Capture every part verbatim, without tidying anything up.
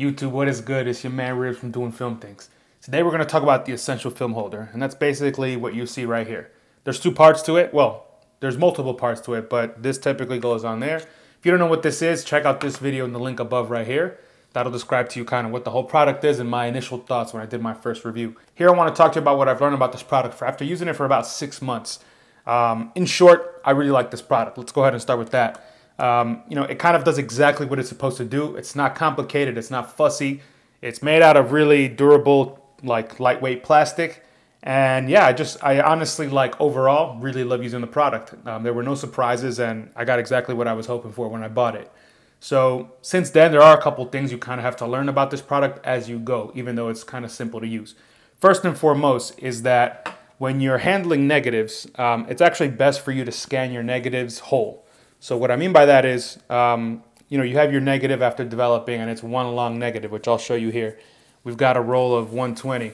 YouTube, what is good? It's your man Ribs from Doing Film Things. Today we're going to talk about the Essential Film Holder, and that's basically what you see right here. There's two parts to it. Well, there's multiple parts to it, but this typically goes on there. If you don't know what this is, check out this video in the link above right here. That'll describe to you kind of what the whole product is and my initial thoughts when I did my first review. Here I want to talk to you about what I've learned about this product for after using it for about six months. Um, in short, I really like this product. Let's go ahead and start with that. Um, you know, it kind of does exactly what it's supposed to do. It's not complicated. It's not fussy. It's made out of really durable, like lightweight plastic. And yeah, I just, I honestly like overall really love using the product. Um, there were no surprises and I got exactly what I was hoping for when I bought it. So since then, there are a couple things you kind of have to learn about this product as you go, even though it's kind of simple to use. First and foremost is that when you're handling negatives, um, it's actually best for you to scan your negatives whole. So what I mean by that is, um, you know, you have your negative after developing and it's one long negative, which I'll show you here. We've got a roll of one twenty.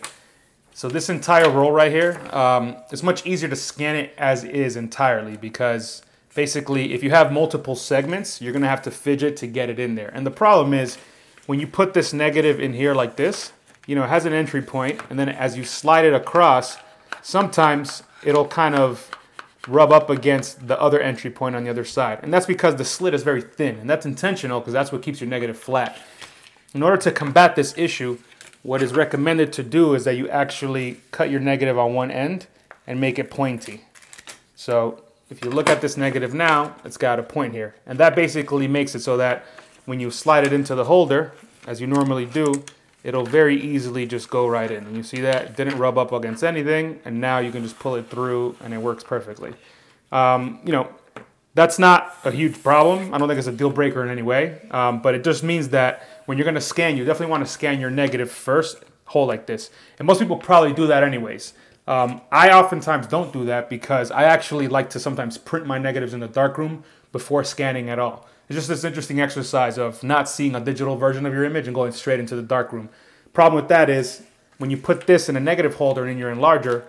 So this entire roll right here, um, it's much easier to scan it as is entirely because basically if you have multiple segments, you're gonna have to fidget to get it in there. And the problem is when you put this negative in here like this, you know, it has an entry point and then as you slide it across, sometimes it'll kind of rub up against the other entry point on the other side. And that's because the slit is very thin and that's intentional because that's what keeps your negative flat. In order to combat this issue, what is recommended to do is that you actually cut your negative on one end and make it pointy. So if you look at this negative now, it's got a point here. And that basically makes it so that when you slide it into the holder, as you normally do, it'll very easily just go right in. And you see that it didn't rub up against anything. And now you can just pull it through and it works perfectly. Um, you know, that's not a huge problem. I don't think it's a deal breaker in any way, um, but it just means that when you're gonna scan, you definitely wanna scan your negative first, whole like this. And most people probably do that anyways. Um, I oftentimes don't do that because I actually like to sometimes print my negatives in the darkroom before scanning at all. It's just this interesting exercise of not seeing a digital version of your image and going straight into the darkroom. Problem with that is when you put this in a negative holder and in your enlarger,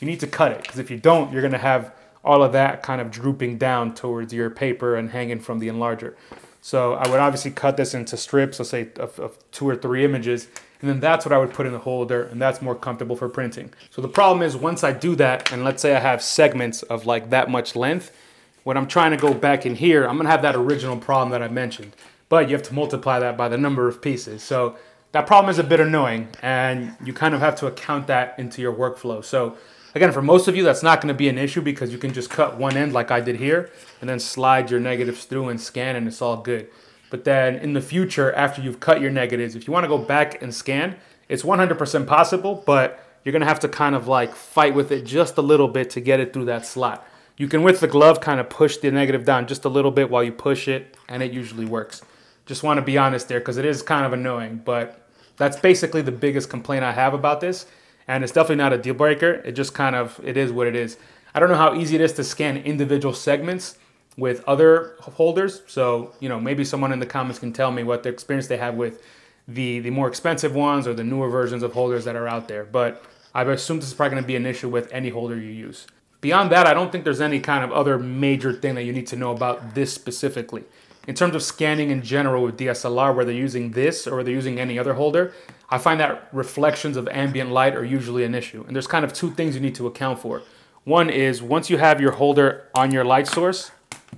you need to cut it because if you don't, you're going to have all of that kind of drooping down towards your paper and hanging from the enlarger. So I would obviously cut this into strips, let's say of, of two or three images, and then that's what I would put in the holder and that's more comfortable for printing. So the problem is once I do that and let's say I have segments of like that much length, when I'm trying to go back in here, I'm gonna have that original problem that I mentioned, but you have to multiply that by the number of pieces. So that problem is a bit annoying and you kind of have to account that into your workflow. So again, for most of you, that's not gonna be an issue because you can just cut one end like I did here and then slide your negatives through and scan and it's all good. But then in the future, after you've cut your negatives, if you wanna go back and scan, it's one hundred percent possible, but you're gonna have to kind of like fight with it just a little bit to get it through that slot. You can, with the glove, kind of push the negative down just a little bit while you push it, and it usually works. Just want to be honest there, because it is kind of annoying, but that's basically the biggest complaint I have about this, and it's definitely not a deal breaker. It just kind of, it is what it is. I don't know how easy it is to scan individual segments with other holders, so, you know, maybe someone in the comments can tell me what the experience they have with the, the more expensive ones or the newer versions of holders that are out there, but I've assumed this is probably going to be an issue with any holder you use. Beyond that, I don't think there's any kind of other major thing that you need to know about this specifically. In terms of scanning in general with D S L R, whether using this or whether using any other holder, I find that reflections of ambient light are usually an issue. And there's kind of two things you need to account for. One is once you have your holder on your light source,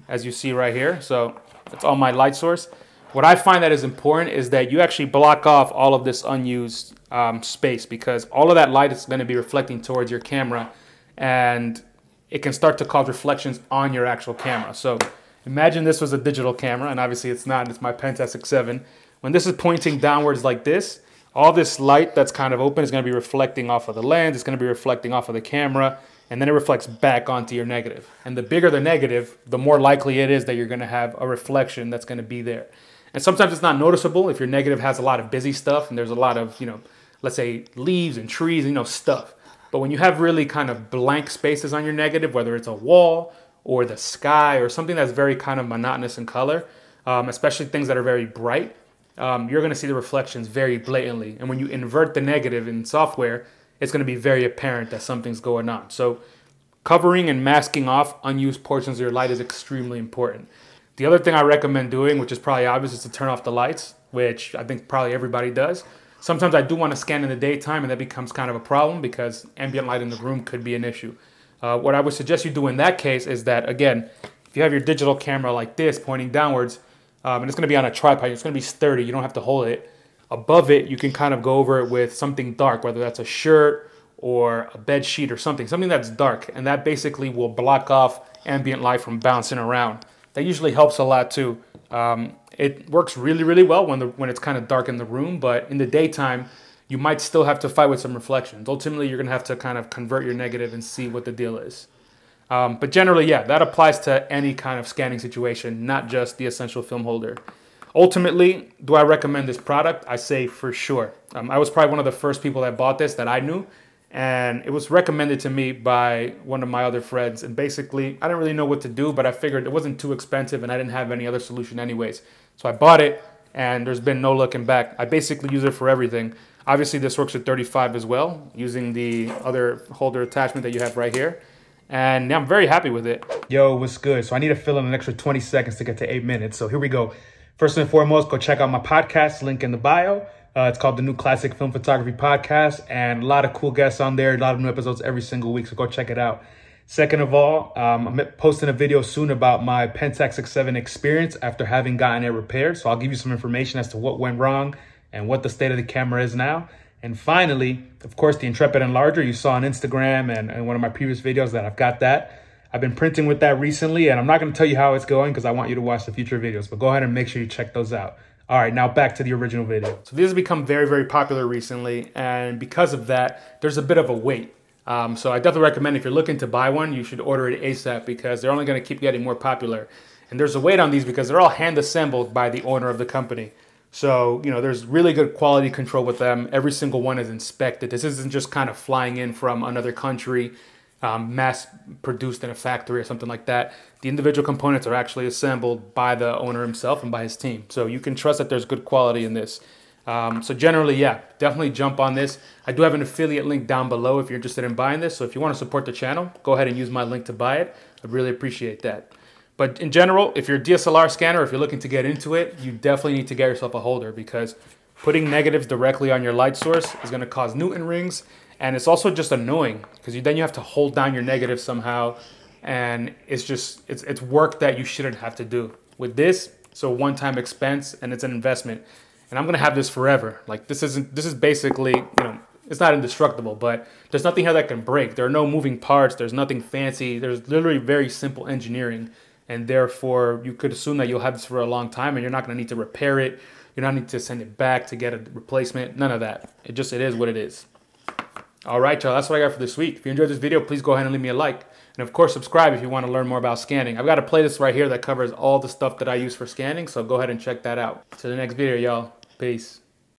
as you see right here, so that's on my light source. What I find that is important is that you actually block off all of this unused um, space because all of that light is gonna be reflecting towards your camera and it can start to cause reflections on your actual camera. So imagine this was a digital camera, and obviously it's not, it's my Pentax sixty-seven. When this is pointing downwards like this, all this light that's kind of open is gonna be reflecting off of the lens, it's gonna be reflecting off of the camera, and then it reflects back onto your negative. And the bigger the negative, the more likely it is that you're gonna have a reflection that's gonna be there. And sometimes it's not noticeable if your negative has a lot of busy stuff, and there's a lot of, you know, let's say leaves and trees, you know, stuff. But when you have really kind of blank spaces on your negative, whether it's a wall or the sky or something that's very kind of monotonous in color, um, especially things that are very bright, um, you're going to see the reflections very blatantly. And when you invert the negative in software, it's going to be very apparent that something's going on. So covering and masking off unused portions of your light is extremely important. The other thing I recommend doing, which is probably obvious, is to turn off the lights. which I think probably everybody does. Sometimes I do want to scan in the daytime, and that becomes kind of a problem because ambient light in the room could be an issue. Uh, what I would suggest you do in that case is that, again, if you have your digital camera like this pointing downwards, um, and it's going to be on a tripod, it's going to be sturdy, you don't have to hold it. Above it, you can kind of go over it with something dark, whether that's a shirt or a bed sheet or something, something that's dark, and that basically will block off ambient light from bouncing around. That usually helps a lot too. Um, it works really, really well when, the, when it's kind of dark in the room, but in the daytime, you might still have to fight with some reflections. Ultimately, you're gonna have to kind of convert your negative and see what the deal is. Um, but generally, yeah, that applies to any kind of scanning situation, not just the Essential Film Holder. Ultimately, do I recommend this product? I say for sure. Um, I was probably one of the first people that bought this that I knew, and it was recommended to me by one of my other friends. And basically, I didn't really know what to do, but I figured it wasn't too expensive and I didn't have any other solution anyways. So I bought it, and there's been no looking back. I basically use it for everything. Obviously, this works at thirty-five as well, using the other holder attachment that you have right here. And I'm very happy with it. Yo, what's good? So I need to fill in an extra twenty seconds to get to eight minutes. So here we go. First and foremost, go check out my podcast, link in the bio. Uh, it's called The New Classic Film Photography Podcast, and a lot of cool guests on there, a lot of new episodes every single week, so go check it out. Second of all, um, I'm posting a video soon about my Pentax sixty-seven experience after having gotten it repaired, so I'll give you some information as to what went wrong and what the state of the camera is now. And finally, of course, the Intrepid Enlarger you saw on Instagram and, and one of my previous videos that I've got that. I've been printing with that recently, and I'm not going to tell you how it's going because I want you to watch the future videos, but go ahead and make sure you check those out. All right, now back to the original video. So these have become very, very popular recently, and because of that, there's a bit of a wait. Um, so I definitely recommend if you're looking to buy one, you should order it ASAP because they're only going to keep getting more popular. And there's a wait on these because they're all hand assembled by the owner of the company. So, you know, there's really good quality control with them. Every single one is inspected. This isn't just kind of flying in from another country, um, mass produced in a factory or something like that. The individual components are actually assembled by the owner himself and by his team. So you can trust that there's good quality in this. Um, so generally, yeah, definitely jump on this. I do have an affiliate link down below if you're interested in buying this. So if you want to support the channel, go ahead and use my link to buy it. I'd really appreciate that. But in general, if you're a D S L R scanner, if you're looking to get into it, you definitely need to get yourself a holder because putting negatives directly on your light source is going to cause Newton rings. And it's also just annoying because you, then you have to hold down your negative somehow. And it's just, it's, it's work that you shouldn't have to do. With this, it's a one-time expense and it's an investment. And I'm gonna have this forever. Like this isn't, this is basically, you know, it's not indestructible, but there's nothing here that can break. There are no moving parts, there's nothing fancy. There's literally very simple engineering. And therefore you could assume that you'll have this for a long time and you're not gonna need to repair it. You don't need to send it back to get a replacement, none of that. It just, it is what it is. All right, y'all, that's what I got for this week. If you enjoyed this video, please go ahead and leave me a like. And of course, subscribe if you want to learn more about scanning. I've got a playlist right here that covers all the stuff that I use for scanning, so go ahead and check that out. To the next video, y'all. Peace.